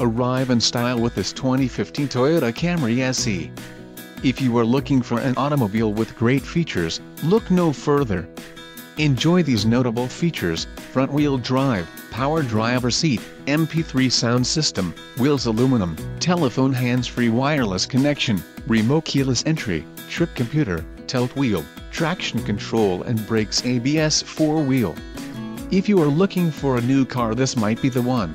Arrive in style with this 2015 Toyota Camry SE. If you are looking for an automobile with great features, look no further. Enjoy these notable features: front-wheel drive, power driver seat, MP3 sound system, wheels aluminum, telephone hands-free wireless connection, remote keyless entry, trip computer, tilt wheel, traction control and brakes, ABS 4-wheel. If you are looking for a new car, this might be the one.